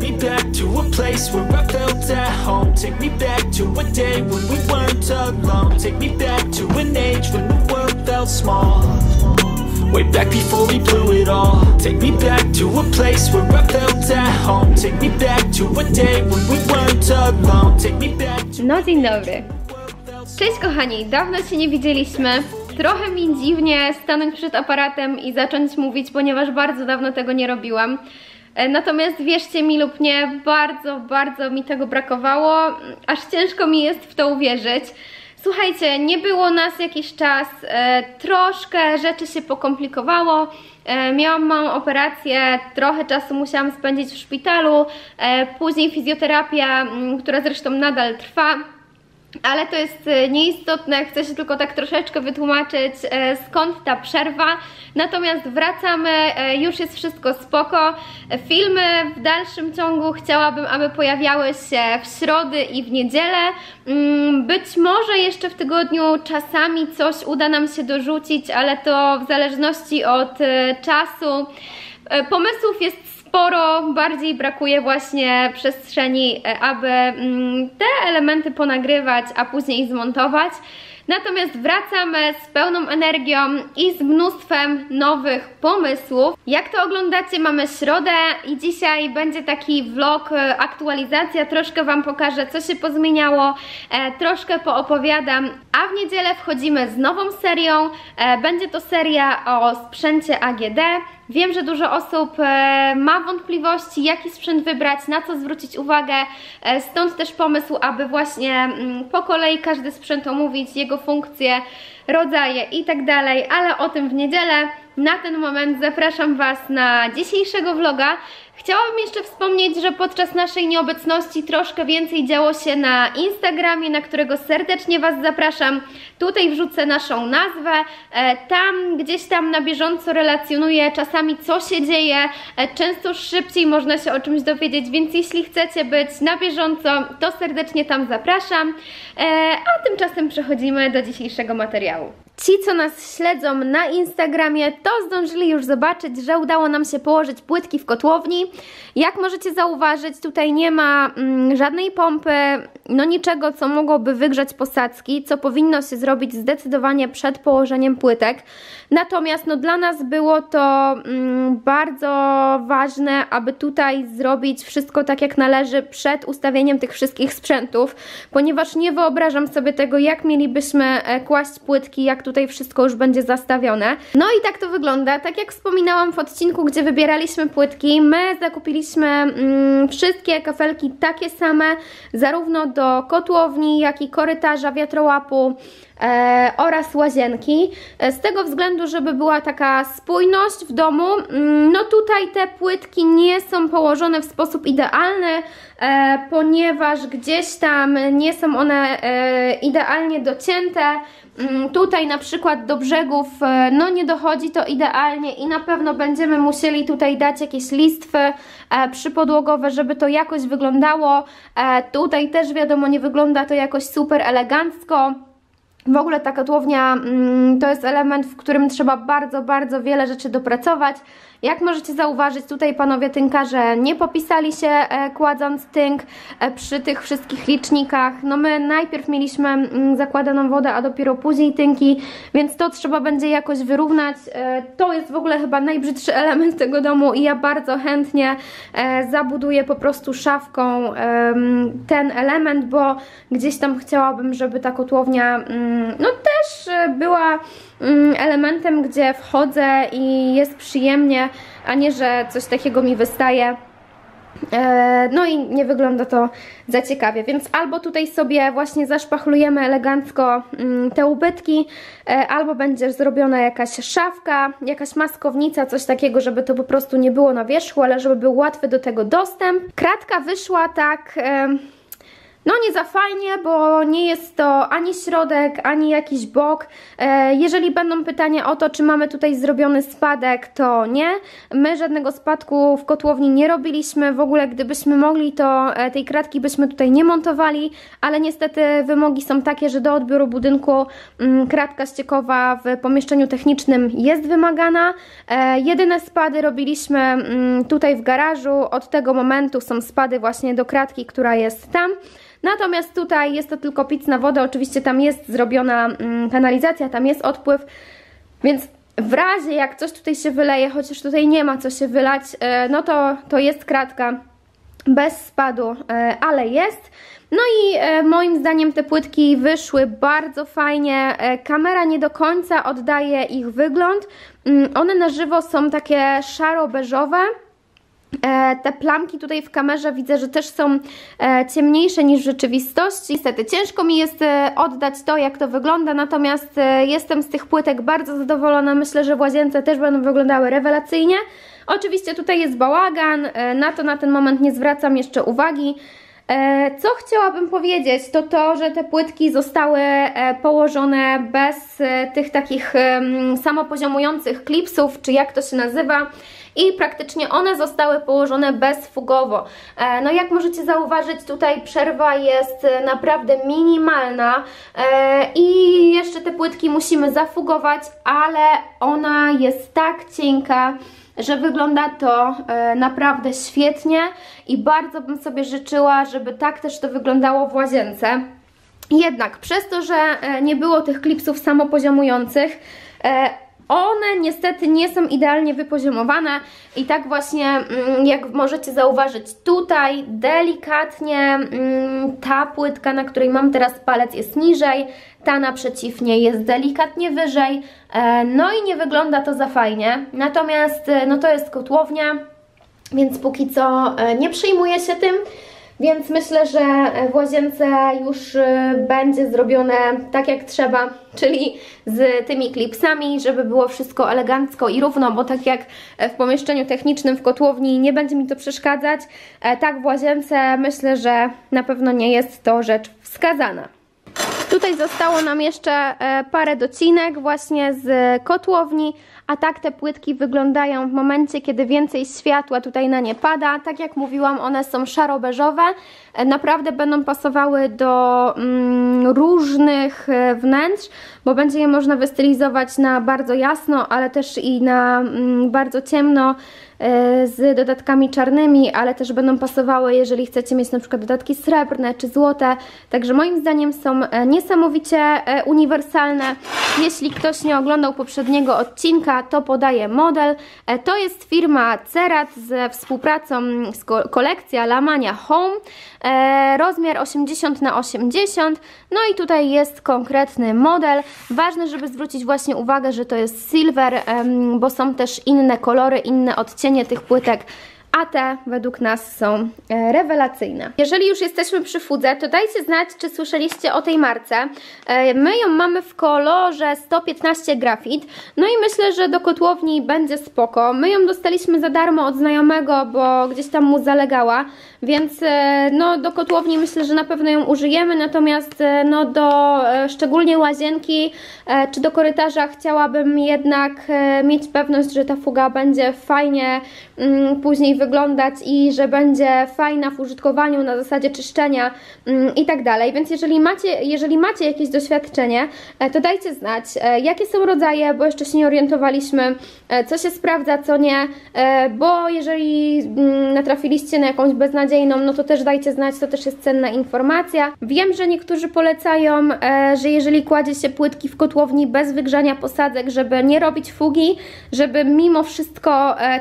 me back to a place where I felt at home. Take me back to a day when we weren't alone. Take me back to an age when the world felt small. Way back before we blew it all. Take me back to a place where I felt at home. Take me back to a day when we weren't alone. Take me back to... No dzień dobry. Cześć kochani, dawno się nie widzieliśmy. Trochę mi dziwnie stanąć przed aparatem i zacząć mówić, ponieważ bardzo dawno tego nie robiłam. Natomiast wierzcie mi lub nie, bardzo mi tego brakowało. Aż ciężko mi jest w to uwierzyć. Słuchajcie, nie było nas jakiś czas, troszkę rzeczy się pokomplikowało, miałam małą operację, trochę czasu musiałam spędzić w szpitalu, później fizjoterapia, która zresztą nadal trwa, ale to jest nieistotne, chcę się tylko tak troszeczkę wytłumaczyć, skąd ta przerwa. Natomiast wracamy, już jest wszystko spoko. Filmy w dalszym ciągu chciałabym, aby pojawiały się w środy i w niedzielę. Być może jeszcze w tygodniu czasami coś uda nam się dorzucić, ale to w zależności od czasu. Pomysłów jest sporo, bardziej brakuje właśnie przestrzeni, aby te elementy ponagrywać, a później zmontować. Natomiast wracamy z pełną energią i z mnóstwem nowych pomysłów. Jak to oglądacie, mamy środę i dzisiaj będzie taki vlog, aktualizacja. Troszkę Wam pokażę, co się pozmieniało, troszkę poopowiadam. A w niedzielę wchodzimy z nową serią. Będzie to seria o sprzęcie AGD. Wiem, że dużo osób ma wątpliwości, jaki sprzęt wybrać, na co zwrócić uwagę. Stąd też pomysł, aby właśnie po kolei każdy sprzęt omówić, jego funkcje, rodzaje itd., ale o tym w niedzielę. Na ten moment zapraszam Was na dzisiejszego vloga. Chciałabym jeszcze wspomnieć, że podczas naszej nieobecności troszkę więcej działo się na Instagramie, na którego serdecznie Was zapraszam. Tutaj wrzucę naszą nazwę, tam gdzieś tam na bieżąco relacjonuję czasami, co się dzieje, często szybciej można się o czymś dowiedzieć, więc jeśli chcecie być na bieżąco, to serdecznie tam zapraszam, a tymczasem przechodzimy do dzisiejszego materiału. Ci, co nas śledzą na Instagramie, to zdążyli już zobaczyć, że udało nam się położyć płytki w kotłowni. Jak możecie zauważyć, tutaj nie ma żadnej pompy, no niczego, co mogłoby wygrzać posadzki, co powinno się zrobić zdecydowanie przed położeniem płytek. Natomiast no, dla nas było to bardzo ważne, aby tutaj zrobić wszystko tak jak należy przed ustawieniem tych wszystkich sprzętów, ponieważ nie wyobrażam sobie tego, jak mielibyśmy kłaść płytki, jak tutaj wszystko już będzie zastawione. No i tak to wygląda. Tak jak wspominałam w odcinku, gdzie wybieraliśmy płytki, my zakupiliśmy wszystkie kafelki takie same, zarówno do kotłowni, jak i korytarza, wiatrołapu oraz łazienki, z tego względu, żeby była taka spójność w domu. No tutaj te płytki nie są położone w sposób idealny, ponieważ gdzieś tam nie są one idealnie docięte. Tutaj na przykład do brzegów no nie dochodzi to idealnie i na pewno będziemy musieli tutaj dać jakieś listwy przypodłogowe, żeby to jakoś wyglądało. Tutaj też wiadomo, nie wygląda to jakoś super elegancko. W ogóle ta kotłownia to jest element, w którym trzeba bardzo wiele rzeczy dopracować. Jak możecie zauważyć, tutaj panowie tynkarze nie popisali się kładąc tynk przy tych wszystkich licznikach. No my najpierw mieliśmy zakładaną wodę, a dopiero później tynki, więc to trzeba będzie jakoś wyrównać. To jest w ogóle chyba najbrzydszy element tego domu i ja bardzo chętnie zabuduję po prostu szafką ten element, bo gdzieś tam chciałabym, żeby ta kotłownia no też była elementem, gdzie wchodzę i jest przyjemnie, a nie, że coś takiego mi wystaje. No i nie wygląda to za ciekawie, więc albo tutaj sobie właśnie zaszpachlujemy elegancko te ubytki, albo będzie zrobiona jakaś szafka, jakaś maskownica, coś takiego, żeby to po prostu nie było na wierzchu, ale żeby był łatwy do tego dostęp. Kratka wyszła tak... No nie za fajnie, bo nie jest to ani środek, ani jakiś bok. Jeżeli będą pytania o to, czy mamy tutaj zrobiony spadek, to nie. My żadnego spadku w kotłowni nie robiliśmy. W ogóle gdybyśmy mogli, to tej kratki byśmy tutaj nie montowali, ale niestety wymogi są takie, że do odbioru budynku kratka ściekowa w pomieszczeniu technicznym jest wymagana. Jedyne spady robiliśmy tutaj w garażu. Od tego momentu są spady właśnie do kratki, która jest tam. Natomiast tutaj jest to tylko pic na wodę, oczywiście tam jest zrobiona kanalizacja, tam jest odpływ, więc w razie jak coś tutaj się wyleje, chociaż tutaj nie ma co się wylać, no to jest kratka bez spadu, ale jest. No i moim zdaniem te płytki wyszły bardzo fajnie, kamera nie do końca oddaje ich wygląd, one na żywo są takie szaro-beżowe. Te plamki tutaj w kamerze widzę, że też są ciemniejsze niż w rzeczywistości. Niestety ciężko mi jest oddać to, jak to wygląda, natomiast jestem z tych płytek bardzo zadowolona. Myślę, że w łazience też będą wyglądały rewelacyjnie. Oczywiście tutaj jest bałagan, na to na ten moment nie zwracam jeszcze uwagi. Co chciałabym powiedzieć, to to, że te płytki zostały położone bez tych takich samopoziomujących klipsów, czy jak to się nazywa, i praktycznie one zostały położone bezfugowo. No jak możecie zauważyć, tutaj przerwa jest naprawdę minimalna i jeszcze te płytki musimy zafugować, ale ona jest tak cienka, że wygląda to naprawdę świetnie i bardzo bym sobie życzyła, żeby tak też to wyglądało w łazience. Jednak przez to, że nie było tych klipsów samopoziomujących, one niestety nie są idealnie wypoziomowane i tak właśnie, jak możecie zauważyć tutaj, delikatnie ta płytka, na której mam teraz palec, jest niżej, ta naprzeciwnie jest delikatnie wyżej, no i nie wygląda to za fajnie. Natomiast no to jest kotłownia, więc póki co nie przejmuję się tym, więc myślę, że w łazience już będzie zrobione tak jak trzeba, czyli z tymi klipsami, żeby było wszystko elegancko i równo, bo tak jak w pomieszczeniu technicznym w kotłowni nie będzie mi to przeszkadzać, tak w łazience myślę, że na pewno nie jest to rzecz wskazana. Tutaj zostało nam jeszcze parę docinek właśnie z kotłowni, a tak te płytki wyglądają w momencie, kiedy więcej światła tutaj na nie pada. Tak jak mówiłam, one są szaro-beżowe, naprawdę będą pasowały do różnych wnętrz, bo będzie je można wystylizować na bardzo jasno, ale też i na bardzo ciemno z dodatkami czarnymi, ale też będą pasowały, jeżeli chcecie mieć na przykład dodatki srebrne czy złote. Także moim zdaniem są niesamowicie uniwersalne. Jeśli ktoś nie oglądał poprzedniego odcinka, to podaję model. To jest firma Cerat ze współpracą z kolekcja Lamania Home. Rozmiar 80×80. No i tutaj jest konkretny model. Ważne, żeby zwrócić właśnie uwagę, że to jest silver, bo są też inne kolory, inne odcienie tych płytek, a te według nas są rewelacyjne. Jeżeli już jesteśmy przy fudze, to dajcie znać, czy słyszeliście o tej marce. My ją mamy w kolorze 115 grafit, no i myślę, że do kotłowni będzie spoko. My ją dostaliśmy za darmo od znajomego, bo gdzieś tam mu zalegała, więc no, do kotłowni myślę, że na pewno ją użyjemy, natomiast no, do szczególnie łazienki czy do korytarza chciałabym jednak mieć pewność, że ta fuga będzie fajnie później wyglądać i że będzie fajna w użytkowaniu, na zasadzie czyszczenia i tak dalej. Więc jeżeli macie jakieś doświadczenie, to dajcie znać, jakie są rodzaje, bo jeszcze się nie orientowaliśmy, co się sprawdza, co nie, bo jeżeli natrafiliście na jakąś beznadziejną, no to też dajcie znać, to też jest cenna informacja. Wiem, że niektórzy polecają, że jeżeli kładzie się płytki w kotłowni bez wygrzania posadzek, żeby nie robić fugi, żeby mimo wszystko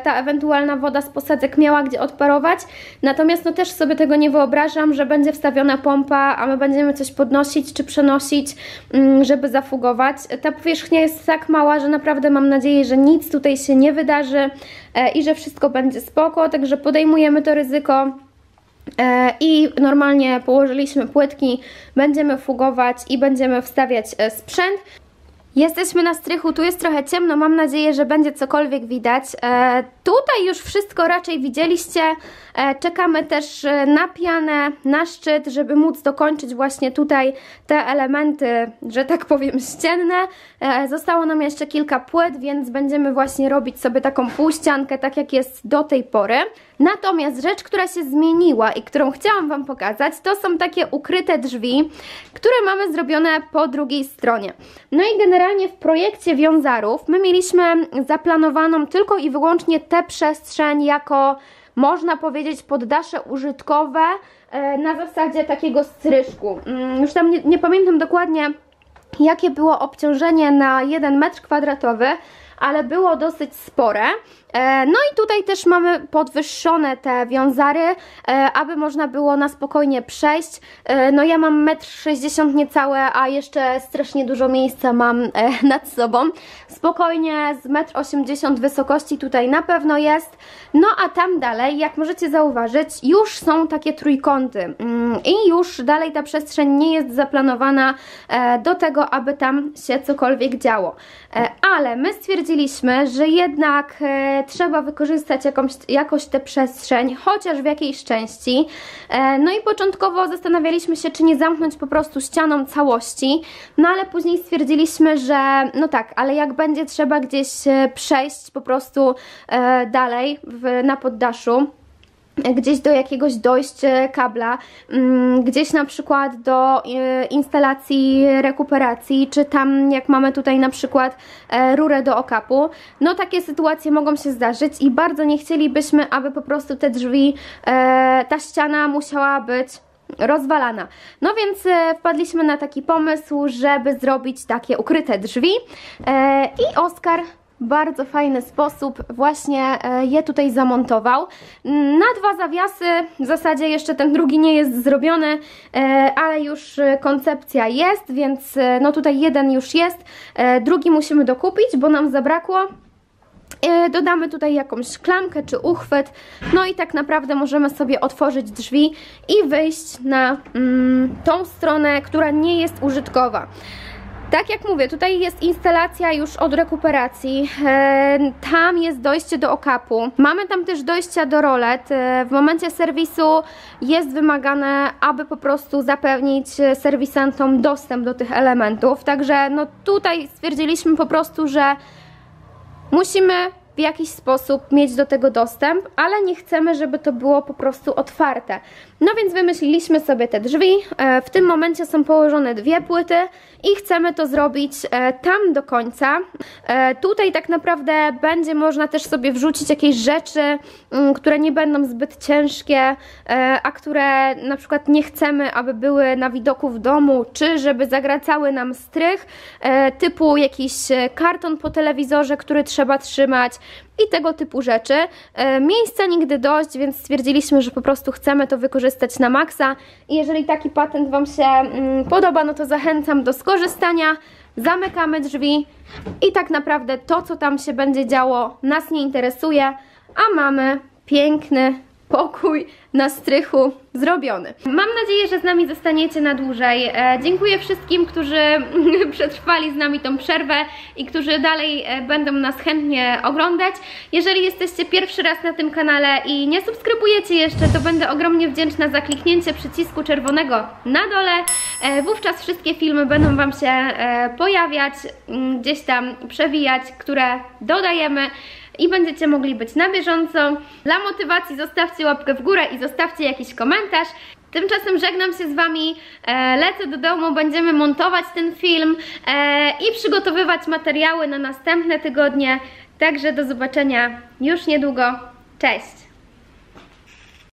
ta ewentualna woda z posadzek miała gdzie odparować, natomiast no też sobie tego nie wyobrażam, że będzie wstawiona pompa, a my będziemy coś podnosić czy przenosić, żeby zafugować. Ta powierzchnia jest tak mała, że naprawdę mam nadzieję, że nic tutaj się nie wydarzy i że wszystko będzie spoko, także podejmujemy to ryzyko i normalnie położyliśmy płytki, będziemy fugować i będziemy wstawiać sprzęt. Jesteśmy na strychu, tu jest trochę ciemno, mam nadzieję, że będzie cokolwiek widać. Tutaj już wszystko raczej widzieliście. Czekamy też na pianę, na szczyt, żeby móc dokończyć właśnie tutaj te elementy, że tak powiem, ścienne. Zostało nam jeszcze kilka płyt, więc będziemy właśnie robić sobie taką półściankę, tak jak jest do tej pory. Natomiast rzecz, która się zmieniła i którą chciałam Wam pokazać, to są takie ukryte drzwi, które mamy zrobione po drugiej stronie. No i generalnie w projekcie wiązarów my mieliśmy zaplanowaną tylko i wyłącznie tę przestrzeń jako, można powiedzieć, poddasze użytkowe na zasadzie takiego stryżku. Już tam nie pamiętam dokładnie, jakie było obciążenie na 1 m², ale było dosyć spore. No i tutaj też mamy podwyższone te wiązary, aby można było na spokojnie przejść. No ja mam 1,60 m niecałe, a jeszcze strasznie dużo miejsca mam nad sobą. Spokojnie z 1,80 m wysokości tutaj na pewno jest. No a tam dalej, jak możecie zauważyć, już są takie trójkąty i już dalej ta przestrzeń nie jest zaplanowana do tego, aby tam się cokolwiek działo. Ale my stwierdziliśmy, że jednak trzeba wykorzystać jakoś tę przestrzeń, chociaż w jakiejś części. No i początkowo zastanawialiśmy się, czy nie zamknąć po prostu ścianą całości, no ale później stwierdziliśmy, że no tak, ale jak będzie trzeba gdzieś przejść po prostu dalej na poddaszu, gdzieś do jakiegoś dojść kabla, gdzieś na przykład do instalacji rekuperacji, czy tam jak mamy tutaj na przykład rurę do okapu, no takie sytuacje mogą się zdarzyć i bardzo nie chcielibyśmy, aby po prostu te drzwi, ta ściana musiała być rozwalana. No więc wpadliśmy na taki pomysł, żeby zrobić takie ukryte drzwi i Oskar bardzo fajny sposób właśnie je tutaj zamontował. Na 2 zawiasy, w zasadzie jeszcze ten drugi nie jest zrobiony, ale już koncepcja jest, więc no tutaj 1 już jest, drugi musimy dokupić, bo nam zabrakło. Dodamy tutaj jakąś klamkę czy uchwyt, no i tak naprawdę możemy sobie otworzyć drzwi i wyjść na tą stronę, która nie jest użytkowa. Tak jak mówię, tutaj jest instalacja już od rekuperacji, tam jest dojście do okapu, mamy tam też dojścia do rolet, w momencie serwisu jest wymagane, aby po prostu zapewnić serwisantom dostęp do tych elementów, także no tutaj stwierdziliśmy po prostu, że musimy w jakiś sposób mieć do tego dostęp, ale nie chcemy, żeby to było po prostu otwarte. No więc wymyśliliśmy sobie te drzwi, w tym momencie są położone 2 płyty i chcemy to zrobić tam do końca. Tutaj tak naprawdę będzie można też sobie wrzucić jakieś rzeczy, które nie będą zbyt ciężkie, a które na przykład nie chcemy, aby były na widoku w domu, czy żeby zagracały nam strych, typu jakiś karton po telewizorze, który trzeba trzymać, i tego typu rzeczy. Miejsca nigdy dość, więc stwierdziliśmy, że po prostu chcemy to wykorzystać na maksa i jeżeli taki patent Wam się podoba, no to zachęcam do skorzystania. Zamykamy drzwi i tak naprawdę to, co tam się będzie działo, nas nie interesuje, a mamy piękny pokój na strychu zrobiony. Mam nadzieję, że z nami zostaniecie na dłużej. Dziękuję wszystkim, którzy przetrwali z nami tą przerwę i którzy dalej będą nas chętnie oglądać. Jeżeli jesteście pierwszy raz na tym kanale i nie subskrybujecie jeszcze, to będę ogromnie wdzięczna za kliknięcie przycisku czerwonego na dole. Wówczas wszystkie filmy będą Wam się pojawiać, gdzieś tam przewijać, które dodajemy, i będziecie mogli być na bieżąco. Dla motywacji zostawcie łapkę w górę i zostawcie jakiś komentarz. Tymczasem żegnam się z Wami, lecę do domu, będziemy montować ten film i przygotowywać materiały na następne tygodnie. Także do zobaczenia już niedługo. Cześć!